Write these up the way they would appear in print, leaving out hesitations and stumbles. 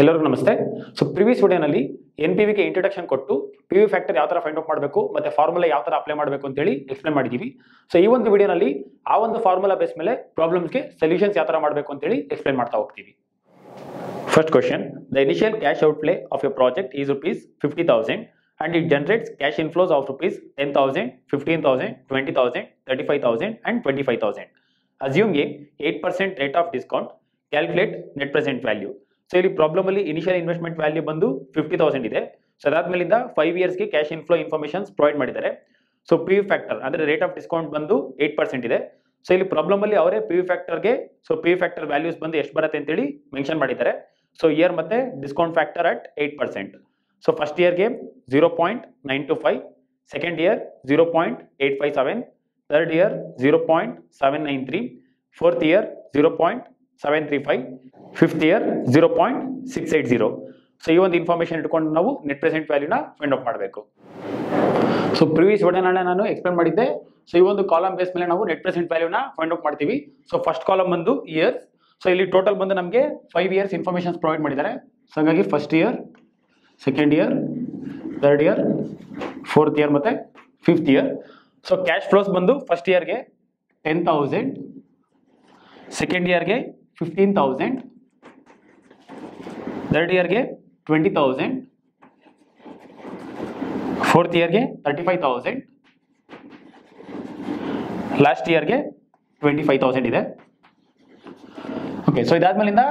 ಎಲ್ಲರಿಗೂ ನಮಸ್ತೆ. So previous ವಿಡಿಯೋನಲ್ಲಿ NPV ಗೆ ಇಂಟ್ರೊಡಕ್ಷನ್ ಕೊಟ್ಟು PV ಫ್ಯಾಕ್ಟರ್ ಯಾವ ತರ ಫೈಂಡ್ ಔಟ್ ಮಾಡಬೇಕು ಮತ್ತೆ ಫಾರ್ಮುಲಾ ಯಾವ ತರ ಅಪ್ಲೈ ಮಾಡಬೇಕು ಅಂತ ಹೇಳಿ ಎಕ್ಸ್ಪ್ಲೇನ್ ಮಾಡಿದೀವಿ. ಸೋ ಈ ಒಂದು ವಿಡಿಯೋನಲ್ಲಿ ಆ ಒಂದು ಫಾರ್ಮುಲಾ ಬೇಸ್ ಮೇಲೆ ಪ್ರಾಬ್ಲಮ್ಸ್ ಗೆ ಸೊಲ್ಯೂಷನ್ಸ್ ಯಾವ ತರ ಮಾಡಬೇಕು ಅಂತ ಹೇಳಿ ಎಕ್ಸ್ಪ್ಲೇನ್ ಮಾಡ್ತಾ ಹೋಗ್ತೀವಿ. First question, the initial cash outlay of a project is ₹50,000 and it generates cash inflows of ₹10,000, $15,000, $20,000, $35,000 and $25,000. Assume a 8% rate of discount. Calculate net present value. So ಇಲ್ಲಿ problem ಅಲ್ಲಿ initial investment value ಬಂದು 50,000 ಇದೆ. So ಅದಾದ್ಮೇಲಿಂದ 5 years ಗೆ cash inflow informations provide ಮಾಡಿದ್ದಾರೆ. So PV factor ಅಂದ್ರೆ rate of discount ಬಂದು 8% ಇದೆ. So ಇಲ್ಲಿ problem ಅಲ್ಲಿ ಅವರೇ PV factor ಗೆ so PV factor values ಬಂದು ಎಷ್ಟು ಬರುತ್ತೆ ಅಂತ ಹೇಳಿ mention ಮಾಡಿದ್ದಾರೆ. So year ಮತ್ತೆ discount factor at 8%. So first year ಗೆ 0.925, second year 0.857, third year 0.793, fourth year 0.735, fifth year 0.680. so ಈ ಒಂದು ಇನ್ಫಾರ್ಮೇಶನ್ ಇಟ್ಕೊಂಡು ನಾವು ನೆಟ್ ಪ್ರೆಸೆಂಟ್ ವ್ಯಾಲ್ಯೂನ ಫೈಂಡ್ ಔಟ್ ಮಾಡಬೇಕು. ಸೊ ಪ್ರೀವಿಯಸ್ ವಿಡಿಯೋನಲ್ಲಿ ನಾನು ಎಕ್ಸ್ಪ್ಲೇನ್ ಮಾಡಿದ್ದೆ. ಸೊ ಈ ಒಂದು ಕಾಲಮ್ ಬೇಸ್ ಮೇಲೆ ನಾವು ನೆಟ್ ಪ್ರೆಸೆಂಟ್ ವ್ಯಾಲ್ಯೂನ ಫೈಂಡ್ ಔಟ್ ಮಾಡ್ತೀವಿ. ಸೊ ಫಸ್ಟ್ ಕಾಲಮ್ ಬಂದು ಇಯರ್ಸ್. ಸೊ ಇಲ್ಲಿ ಟೋಟಲ್ ಬಂದು ನಮಗೆ 5 years ಇನ್ಫಾರ್ಮೇಶನ್ಸ್ ಪ್ರೊವೈಡ್ ಮಾಡಿದ್ದಾರೆ. ಸೊ ಹಾಗಾಗಿ first year, second year, third year, fourth year ಮತ್ತು fifth year. So cash flows ಬಂದು ಫಸ್ಟ್ ಇಯರ್ಗೆ 10,000, ಸೆಕೆಂಡ್ ಇಯರ್ಗೆ 15,000, ಥರ್ಡ್ ಇಯರ್ಗೆ 20,000, ಫೋರ್ತ್ ಇಯರ್ಗೆ 35,000, ಲಾಸ್ಟ್ ಇಯರ್ಗೆ 25,000 ಇದೆ. ಓಕೆ, ಸೊ ಇದಾದ್ಮೇಲಿಂದ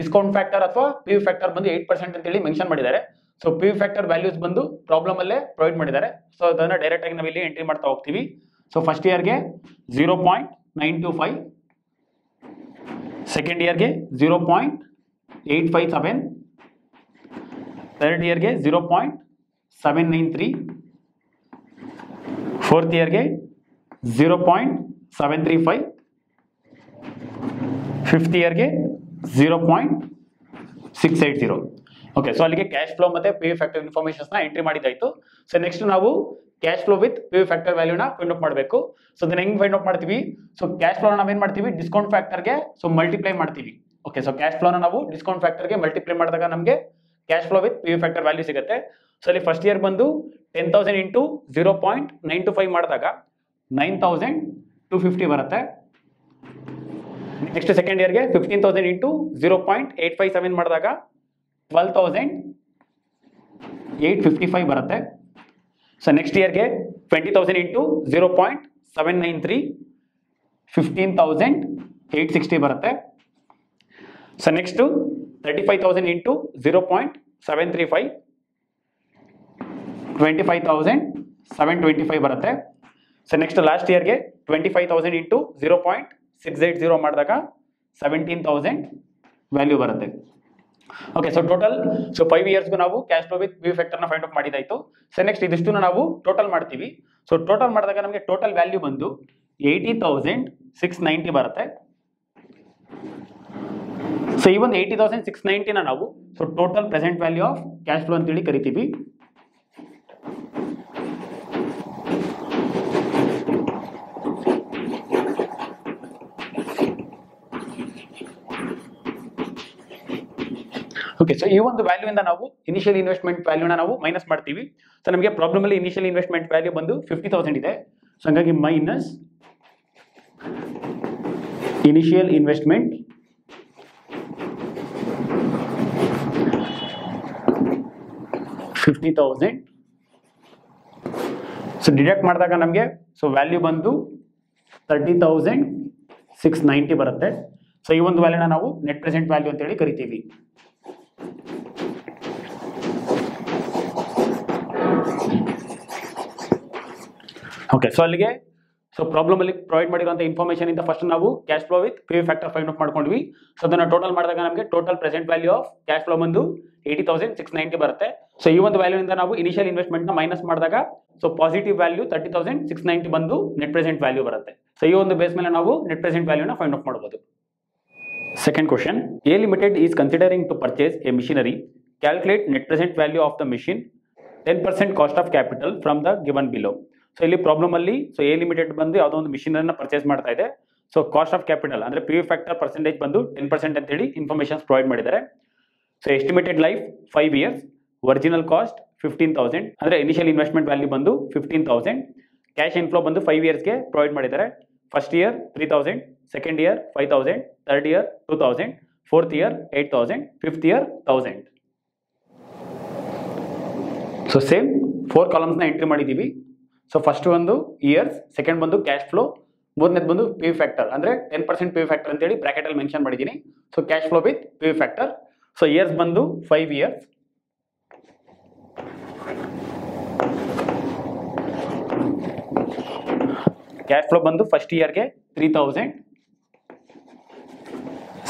ಡಿಸ್ಕೌಂಟ್ ಫ್ಯಾಕ್ಟರ್ ಅಥವಾ ಪಿ ವಿ ಫ್ಯಾಕ್ಟರ್ ಬಂದು 8% ಅಂತೇಳಿ ಮೆನ್ಷನ್ ಮಾಡಿದ್ದಾರೆ. So P V factor values ಬಂದು ಪ್ರಾಬ್ಲಮ್ ಅಲ್ಲೇ ಪ್ರೊವೈಡ್ ಮಾಡಿದ್ದಾರೆ. ಸೊ ಅದನ್ನು ಡೈರೆಕ್ಟ್ ಆಗಿ ನಾವು ಇಲ್ಲಿ ಎಂಟ್ರಿ ಮಾಡ್ತಾ ಹೋಗ್ತೀವಿ. ಸೊ ಫಸ್ಟ್ ಇಯರ್ಗೆ 0.925, ಸೆಕೆಂಡ್ ಇಯರ್ಗೆ 0.857, ಥರ್ಡ್ ಇಯರ್ಗೆ 0.793, ಫೋರ್ತ್ ಇಯರ್ಗೆ 0.735, ಫಿಫ್ತ್ ಇಯರ್ಗೆ 0.680. ಓಕೆ, ಸೊ ಅಲ್ಲಿಗೆ ಕ್ಯಾಶ್ ಫ್ಲೋ ಮತ್ತೆ ಪಿ ವಿ ಫ್ಯಾಕ್ಟರ್ ಇನ್ಫಾರ್ಮೇಶನ್ಸ್ ನ ಎಂಟ್ರಿ ಮಾಡಿದಾಯ್ತು. ಸೊ ನೆಕ್ಸ್ಟ್ ನಾವು cash flow with P V factor ವ್ಯಾಲ್ಯೂನ ಫೈಂಡ್ ಔಟ್ ಮಾಡಬೇಕು. ಸೊ ಅದನ್ನ ಹೆಂಗ್ ಫೈಂಡ್ ಔಟ್ ಮಾಡ್ತೀವಿ? ಸೊ ಕ್ಯಾಶ್ ಫ್ಲೋನ ನಾವೇನ್ ಮಾಡ್ತೀವಿ? ಡಿಸ್ಕೌಂಟ್ ಫ್ಯಾಕ್ಟರ್ಗೆ ಸೊ ಮಲ್ಟಿಪ್ಲೈ ಮಾಡ್ತೀವಿ. ಓಕೆ, ಸೊ ಕ್ಯಾಶ್ ಫ್ಲೋನ ನಾವು ಡಿಸ್ಕೌಂಟ್ ಫ್ಯಾಕ್ಟರ್ಗೆ ಮಲ್ಟಿಪ್ಲೈ ಮಾಡಿದಾಗ ನಮಗೆ cash flow with P V factor value ಸಿಗುತ್ತೆ. ಸೊ ಅಲ್ಲಿ ಫಸ್ಟ್ ಇಯರ್ ಬಂದು 10,000 ಇಂಟು 0.925 ಮಾಡಿದಾಗ 9,250 ಬರುತ್ತೆ. ನೆಕ್ಸ್ಟ್ ಸೆಕೆಂಡ್ ಇಯರ್ಗೆ 15,000 ಇಂಟು 0.857 ಮಾಡಿದಾಗ 12,855 ಬರುತ್ತೆ. ಸೊ ನೆಕ್ಸ್ಟ್ ಇಯರ್ಗೆ 20,000 ಇಂಟು 0.793, 15,860 ಬರುತ್ತೆ. ಸೊ ನೆಕ್ಸ್ಟು 35,000 ಇಂಟು 0.735, 25,725 ಬರುತ್ತೆ. ಸೊ ನೆಕ್ಸ್ಟ್ ಲಾಸ್ಟ್ ಇಯರ್ಗೆ 25,000 ಇಂಟು 0.680 ಮಾಡಿದಾಗ 17,000 ವ್ಯಾಲ್ಯೂ ಬರುತ್ತೆ. ಓಕೆ, ಸೊ ಟೋಟಲ್ ಸೊ 5 yearsಗೂ ನಾವು cash flow with P V ಫ್ಯಾಕ್ಟರ್ನ ಫೈಂಡ್ ಔಟ್ ಮಾಡಿದಾಯಿತು. ಸೊ ನೆಕ್ಸ್ಟ್ ಇದಿಷ್ಟನ್ನು ನಾವು ಟೋಟಲ್ ಮಾಡ್ತೀವಿ. ಸೊ ಟೋಟಲ್ ಮಾಡಿದಾಗ ನಮಗೆ ಟೋಟಲ್ ವ್ಯಾಲ್ಯೂ ಬಂದು 80,690 ಬರುತ್ತೆ. ಸೊ ಈ ಒಂದು 80,690ನ ನಾವು so total present value of cash flow ಅಂತೇಳಿ ಕರಿತೀವಿ. ಓಕೆ, ಸೊ ಈ ಒಂದು ವ್ಯಾಲ್ಯೂ ಇಂದ ನಾವು ಇನಿಷಿಯಲ್ ಇನ್ವೆಸ್ಟ್ಮೆಂಟ್ ವ್ಯಾಲ್ಯೂನ ನಾವು ಮೈನಸ್ ಮಾಡ್ತೀವಿ. ಸೊ ನಮಗೆ ಪ್ರಾಬ್ಲಮ್ ಅಲ್ಲಿ ಇನಿಷಿಯಲ್ ಇನ್ವೆಸ್ಟ್ಮೆಂಟ್ ವ್ಯಾಲ್ಯೂ ಬಂದು 50,000 ಇದೆ. ಸೊ ಹಾಗಾಗಿ minus initial investment $50,000. So deduct ಮಾಡಿದಾಗ ನಮಗೆ ಸೊ ವ್ಯಾಲ್ಯೂ ಬಂದು 30,690 ಬರುತ್ತೆ. ಸೊ ಈ ಒಂದು ವ್ಯಾಲ್ಯೂನ ನಾವು ನೆಟ್ ಪ್ರೆಸೆಂಟ್ ವ್ಯಾಲ್ಯೂ ಅಂತೇಳಿ ಕರಿತೀವಿ. ಓಕೆ, ಸೊ ಅಲ್ಲಿಗೆ ಸೊ ಪ್ರಾಬ್ಲಮ್ ಅಲ್ಲಿ ಪ್ರೊವೈಡ್ ಮಾಡಿರುವಂಥ ಇನ್ಫಾರ್ಮೇಶನ್ ಇಂದ ಫಸ್ಟ್ ನಾವು cash flow with P V factor find out ಮಾಡ್ಕೊಂಡ್ವಿ. ಸೊ ಅದನ್ನ ಟೋಟಲ್ ಮಾಡಿದಾಗ ನಮಗೆ total present value of cash flow ಬಂದು 80,690 ಬರುತ್ತೆ. ಸೊ ಈ ಒಂದು ವ್ಯಾಲ್ಯೂ ಇಂದ ನಾವು ಇನಿಷಿಯಲ್ ಇನ್ವೆಸ್ಟ್ಮೆಂಟ್ ನ ಮೈನಸ್ ಮಾಡಿದಾಗ ಸೊ ಪಾಸಿಟಿವ್ ವ್ಯಾಲ್ಯೂ 30,690 ಬಂದು ನೆಟ್ ಪ್ರೆಸೆಂಟ್ ವ್ಯಾಲ್ಯೂ ಬರುತ್ತೆ. ಸೊ ಈ ಒಂದು ಬೇಸ್ ಮೇಲೆ ನಾವು ನೆಟ್ ಪ್ರೆಸೆಂಟ್ ವ್ಯಾಲ್ಯೂನ ಫೈಂಡ್ ಔಟ್ ಮಾಡಬಹುದು. Second question, A Limited is considering to purchase a machinery. Calculate net present value of the machine, 10% cost of capital from the given below. So ಇಲ್ಲಿ problem ಅಲ್ಲಿ so A limited ಬಂದು ಯಾವುದೋ ಒಂದು ಮಿಷಿನರಿನ purchase ಮಾಡ್ತಾ ಇದೆ. So cost of capital ಅಂದ್ರೆ P V factor percentage ಬಂದು 10% ಅಂತೇಳಿ ಇನ್ಫಾರ್ಮೇಶನ್ಸ್ ಪ್ರೊವೈಡ್ ಮಾಡಿದ್ದಾರೆ. So estimated life 5 years, original cost 15,000, ಅಂದ್ರೆ initial investment value ಬಂದು 15,000, cash inflow ಬಂದು 5 years ಗೆ ಪ್ರೊವೈಡ್ ಮಾಡಿದ್ದಾರೆ. First year 3,000, second year 5,000, third year 2,000, fourth year 8,000, fifth year 1,000. So same 4 columns ನ entry ಮಾಡಿದೀವಿ. ಸೊ ಫಸ್ಟ್ ಒಂದು years, second ಬಂದು cash flow, ಮೂರನೇದು ಬಂದು ಪಿ ವಿ ಫ್ಯಾಕ್ಟರ್ ಅಂದ್ರೆ 10% ಪಿ ವಿ ಫ್ಯಾಕ್ಟರ್ ಅಂತ ಹೇಳಿ ಬ್ರಾಕೆಟ್ ಅಲ್ಲಿ ಮೆನ್ಷನ್ ಮಾಡಿದೀನಿ. So cash flow with P V factor. So years बंदू 5 years, cash flow बंदू फर्स्ट ईयर के 3,000,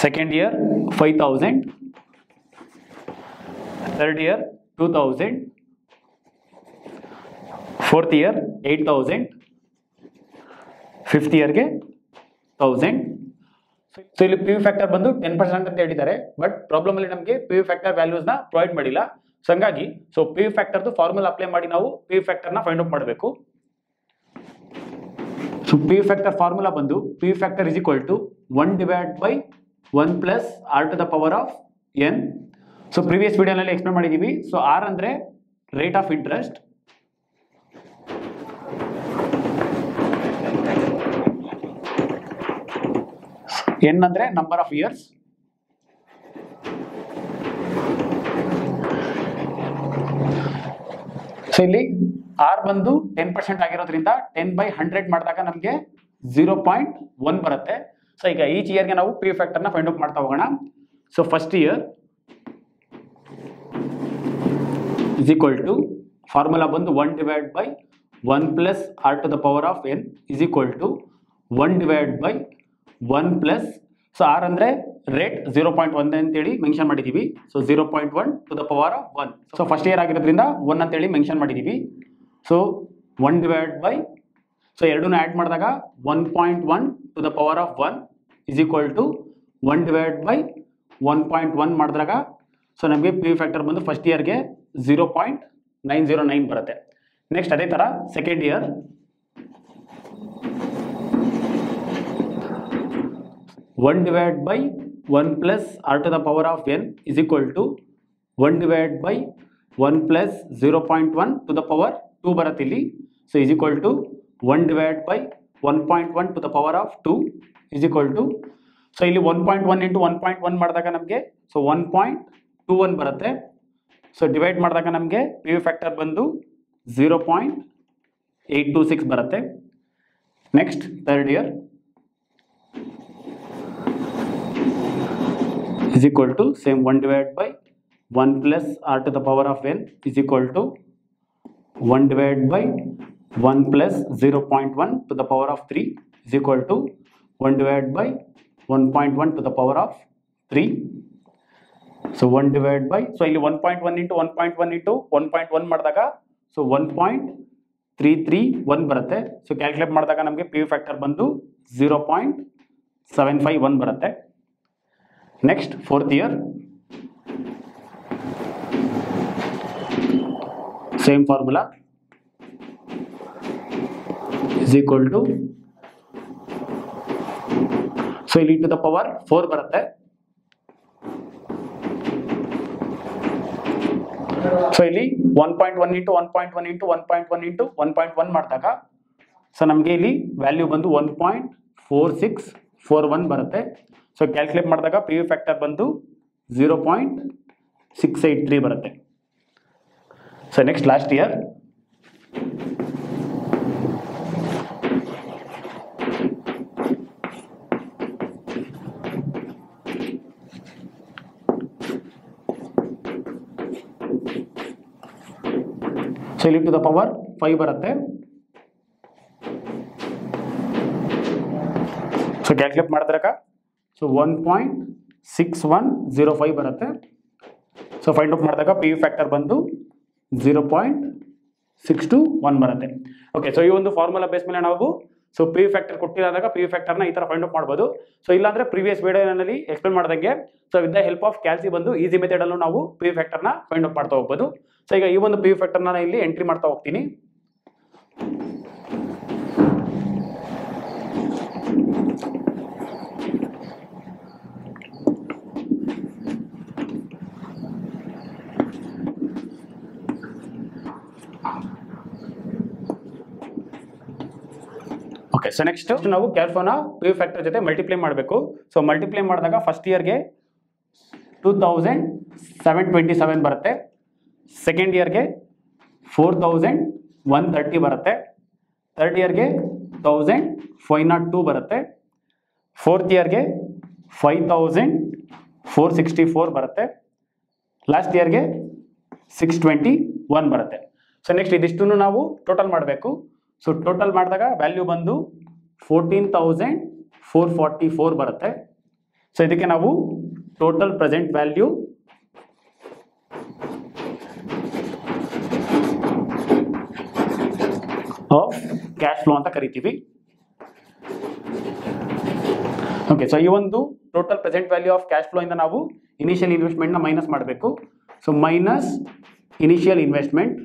second year 5,000, third year 2,000, fourth year 8,000, fifth year के 1,000. ಸೊ ಇಲ್ಲಿ ಪಿ ವಿ ಫ್ಯಾಕ್ಟರ್ ಬಂದು 10% ಅಂತ ಹೇಳಿದ್ದಾರೆ, ಬಟ್ ಪ್ರಾಬ್ಲಮ್ ಅಲ್ಲಿ ನಮಗೆ ಪಿ ವಿ ಫ್ಯಾಕ್ಟರ್ ವ್ಯಾಲ್ಯೂಸ್ ನ ಪ್ರೊವೈಡ್ ಮಾಡಿಲ್ಲ. ಸೊ ಹಂಗಾಗಿ ಪಿ ವಿ ಫ್ಯಾಕ್ಟರ್ದು ಫಾರ್ಮುಲಾ ಅಪ್ಲೈ ಮಾಡಿ ನಾವು ಪಿ ವಿ ಫ್ಯಾಕ್ಟರ್ನ ಫೈಂಡ್ ಔಟ್ ಮಾಡಬೇಕು. So P V factor formula ಬಂದು P V factor is equal to 1/(1 + r⁴n). So previous ವಿಡಿಯೋನಲ್ಲಿ ಎಕ್ಸ್ಪ್ಲೇನ್ ಮಾಡಿದೀವಿ. ಸೊ ಆರ್ ಅಂದ್ರೆ ರೇಟ್ ಆಫ್ ಇಂಟ್ರೆಸ್ಟ್, n ಅಂದ್ರೆ ನಂಬರ್ ಆಫ್ ಇಯರ್ಸ್, ಸೊ ಇಲ್ಲಿ r ಬಂದು 10% ಆಗಿರೋದ್ರಿಂದ 10/100 ಮಾಡಿದಾಗ ನಮಗೆ 0.1 ಬರುತ್ತೆ. ಸೊ ಈಗ ಈಚ್ ಇಯರ್ಗೆ ನಾವು ಪಿ ವಿ ಫ್ಯಾಕ್ಟರ್ನ ಫೈಂಡ್ ಔಟ್ ಮಾಡ್ತಾ ಹೋಗೋಣ. So first year is equal to formula ಬಂದು 1/(1 + r⁴n) is equal to 1/(1 + so R ಅಂದರೆ ರೇಟ್ 0.1 ಅಂತೇಳಿ ಮೆನ್ಷನ್ ಮಾಡಿದ್ದೀವಿ. So 0.1 to the power of 1. So first year ಆಗಿರೋದ್ರಿಂದ 1 ಅಂತೇಳಿ ಮೆನ್ಷನ್ ಮಾಡಿದ್ದೀವಿ. ಸೊ 1/, ಸೊ ಎರಡನ್ನೂ ಆ್ಯಡ್ ಮಾಡಿದಾಗ 1.1 to the power of 1 is equal to 1/(1.1 ಮಾಡಿದಾಗ ಸೊ ನಮಗೆ ಪಿ ವಿ ಫ್ಯಾಕ್ಟರ್ ಬಂದು ಫಸ್ಟ್ ಇಯರ್ಗೆ 0.909 ಬರುತ್ತೆ. ನೆಕ್ಸ್ಟ್ ಅದೇ ಥರ second year, one divide by 1 plus r⁴n is equal to 1/(1 + 0.1 to the power 2 बरती. So is equal to 1/(1.1 to the power 2 is equal to. So इल्ली 1.1 into 1.1 ಮಾಡಿದಾಗ ನಮಗೆ ಸೊ 1.21 ಬರುತ್ತೆ. ಸೊ ಡಿವೈಡ್ ಮಾಡಿದಾಗ ನಮಗೆ ಪಿ ವಿ ಫ್ಯಾಕ್ಟರ್ ಬಂದು 0.826 ಬರುತ್ತೆ. Next third year is equal to same 1/(1 + r⁴n is equal to 1/(1 + 0.1 to the power 3 is equal to 1/(1.1 to the power 3. So 1/, so 1.1 into 1.1 ಮಾಡಿದಾಗ so 1.331 ಬರುತ್ತೆ. So calculate ಮಾಡಿದಾಗ ನಮಗೆ P V factor ಬಂದು 0.751 ಬರುತ್ತೆ. Next fourth year same formula is equal to so इली to the power 4 बरते. सो इली 1.1 into 1.1 ಮಾಡಿದಾಗ ಸೊ ನಮಗೆ ಇಲ್ಲಿ ವ್ಯಾಲ್ಯೂ ಬಂದು 1.4641 ಬರುತ್ತೆ. सो कैलकुलेट ಮಾಡಿದಾಗ ಪಿ ವಿ ಫ್ಯಾಕ್ಟರ್ ಬಂದು 0.683 ಬರುತ್ತೆ. So next last year so ಇಲ್ಲಿ ಟು ದ ಪವರ್ 5 ಬರುತ್ತೆ. सो कैलकुलेट ಮಾಡಿದಾಗ सो 1.6105 बरते. सो फाइंड आउट ಮಾಡಿದಾಗ ಪಿ ವಿ ಫ್ಯಾಕ್ಟರ್ ಬಂದು 0.621 ಬರುತ್ತೆ. ಓಕೆ, ಸೋ ಈ ಒಂದು ಫಾರ್ಮುಲಾ ಬೇಸ್ ಮೇಲೆ ನಾವು ಸೊ ಪಿ ವಿ ಫ್ಯಾಕ್ಟರ್ ಕೊಟ್ಟಿರೋದಾಗ ಪಿ ವಿ ಫ್ಯಾಕ್ಟರ್ನ ಈ ಥರ ಫೈಂಡ್ ಔಟ್ ಮಾಡ್ಬೋದು. ಸೊ ಇಲ್ಲಾಂದ್ರೆ ಪ್ರೀವಿಯಸ್ ವಿಡಿಯೋನಲ್ಲಿ ಎಕ್ಸ್ಪ್ಲೇನ್ ಮಾಡಿದಂಗೆ so with the help of calci ಬಂದು ಈಸಿ ಮೆಥಡಲ್ಲೂ ನಾವು ಪಿ ವಿ ಫ್ಯಾಕ್ಟರ್ನ ಫೈಂಡ್ ಔಟ್ ಮಾಡ್ತಾ ಹೋಗ್ಬೋದು. ಸೊ ಈಗ ಈ ಒಂದು ಪಿ ವಿ ಫ್ಯಾಕ್ಟರ್ನ ನಾನು ಇಲ್ಲಿ ಎಂಟ್ರಿ ಮಾಡ್ತಾ ಹೋಗ್ತೀನಿ. ಓಕೆ ಸೋ ನೆಕ್ಸ್ಟ್ ನಾವು ಕ್ಯಾಲ್ಫೋನ 2 ಫ್ಯಾಕ್ಟರ್ ಜೊತೆ ಮಲ್ಟಿಪ್ಲೈ ಮಾಡಬೇಕು ಸೋ ಮಲ್ಟಿಪ್ಲೈ ಮಾಡಿದಾಗ ಫಸ್ಟ್ ಇಯರ್ ಗೆ 2727 ಬರುತ್ತೆ ಸೆಕೆಂಡ್ ಇಯರ್ ಗೆ 4130 ಬರುತ್ತೆ थर्ड इयर के 1502 बरते फोर्थ इयर के 5464 बरते लास्ट इयर के 621 बरते सो नेक्स्ट इदिष्टुन्नु नावु टोटल माडबेकु सो टोटल माडिदागा वैल्यू बंदु 14444 बरते सो इदक्के नावु total present value of cash flow ಅಂತ ಕರೀತೀವಿ ಓಕೆ ಸೋ ಈ ಒಂದು total present value of cash flow ಇಂದ ನಾವು ಇನಿಷಿಯಲ್ ಇನ್ವೆಸ್ಟ್ಮೆಂಟ್ ನ ಮೈನಸ್ ಮಾಡಬೇಕು so minus initial investment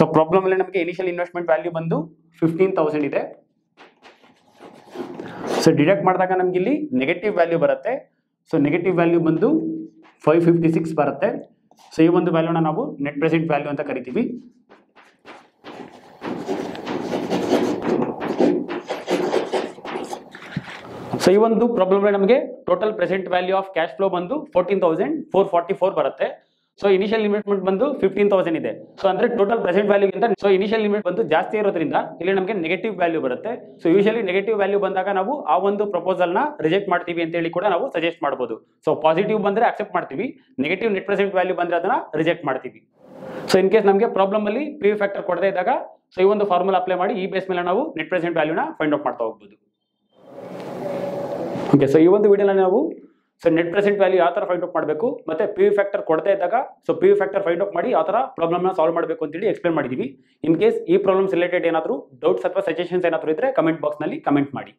so problem ಅಲ್ಲಿ ನಮಗೆ ಇನಿಷಿಯಲ್ ಇನ್ವೆಸ್ಟ್ಮೆಂಟ್ ವ್ಯಾಲ್ಯೂ ಬಂದು 15000 ಇದೆ ಸೋ ಡಿಡಕ್ಟ್ ಮಾಡಿದಾಗ ನಮಗೆ ಇಲ್ಲಿ ನೆಗೆಟಿವ್ ವ್ಯಾಲ್ಯೂ ಬರುತ್ತೆ ಸೋ ನೆಗೆಟಿವ್ ವ್ಯಾಲ್ಯೂ ಬಂದು 556 ಬರುತ್ತೆ सो ये ಒಂದು ವ್ಯಾಲ್ಯೂನ ನಾವು ನೆಟ್ ಪ್ರೆಸೆಂಟ್ ವ್ಯಾಲ್ಯೂ ಅಂತ ಕರೀತೀವಿ ಸೋ ಈ ಒಂದು ಪ್ರಾಬ್ಲಮ್ ಅಲ್ಲಿ ನಮಗೆ total present value of cash flow ಬಂದು 14444 ಬರುತ್ತೆ ಸೋ ಇನಿಷಿಯಲ್ ಇನ್ವೆಸ್ಟ್ಮೆಂಟ್ ಬಂದು 15000 ಇದೆ ಸೋ ಅಂದ್ರೆ ಟೋಟಲ್ ಪ್ರೆಸೆಂಟ್ ವ್ಯಾಲ್ಯೂ ಗಿಂತ ಸೋ ಇನಿಷಿಯಲ್ ಇನ್ವೆಸ್ಟ್ ಬಂದು ಜಾಸ್ತಿ ಇರೋದ್ರಿಂದ ಇಲ್ಲಿ ನಮಗೆ ನೆಗೆಟಿವ್ ವ್ಯಾಲ್ಯೂ ಬರುತ್ತೆ ಸೋ ಯೂಶುವಲಿ ನೆಗೆಟಿವ್ ವ್ಯಾಲ್ಯೂ ಬಂದಾಗ ನಾವು ಆ ಒಂದು ಪ್ರಪೋಸಲ್ ನ ರಿಜೆಕ್ಟ್ ಮಾಡ್ತೀವಿ ಅಂತ ಹೇಳಿ ಕೂಡ ನಾವು ಸಜೆಸ್ಟ್ ಮಾಡಬಹುದು ಸೋ ಪಾಸಿಟಿವ್ ಬಂದ್ರೆ ಅಕ್ಸೆಪ್ಟ್ ಮಾಡ್ತೀವಿ ನೆಗೆಟಿವ್ ನೆಟ್ ಪ್ರೆಸೆಂಟ್ ವ್ಯಾಲ್ಯೂ ಬಂದ್ರೆ ಅದನ್ನ ರಿಜೆಕ್ಟ್ ಮಾಡ್ತೀವಿ ಸೋ ಇನ್ ಕೇಸ್ ನಮಗೆ ಪ್ರಾಬ್ಲಮ್ ಅಲ್ಲಿ ಪಿ ಫ್ಯಾಕ್ಟರ್ ಕೊಡದೇ ಇದ್ದಾಗ ಸೋ ಈ ಒಂದು ಫಾರ್ಮುಲಾ ಅಪ್ಲೈ ಮಾಡಿ ಈ ಬೇಸ್ ಮೇಲೆ ನಾವು ನೆಟ್ ಪ್ರೆಸೆಂಟ್ ವ್ಯಾಲ್ಯೂ ನ ಫೈಂಡ್ ಔಟ್ ಮಾಡ್ತಾ ಹೋಗಬಹುದು ಓಕೆ ಸೋ ಈ ಒಂದು ವಿಡಿಯೋನಲ್ಲಿ ನಾವು सो नेट प्रेजेंट वैल्यू ಯಾವ ತರ ಫೈಂಡ್ ಔಟ್ ಮಾಡಬೇಕು ಮತ್ತೆ ಪಿ ವಿ ಫ್ಯಾಕ್ಟರ್ ಕೊಡ್ತಾ ಇದ್ದಾಗ so P V factor find out ಮಾಡಿ ಯಾವ ತರ ಪ್ರಾಬ್ಲಮ್ ನ ಸಾಲ್ವ್ ಮಾಡಬೇಕು ಅಂತ ಹೇಳಿ एक्सप्लेन ಮಾಡಿದೀವಿ ಇನ್ ಕೇಸ್ ಈ ಪ್ರಾಬ್ಲಮ್ಸ್ ರಿಲೇಟೆಡ್ ಏನಾದರೂ ಡೌಟ್ಸ್ ಅಥವಾ ಸಜೆಷನ್ಸ್ ಏನಾದರೂ ಇದ್ದರೆ ಕಮೆಂಟ್ ಬಾಕ್ಸ್ ನಲ್ಲಿ ಕಮೆಂಟ್ ಮಾಡಿ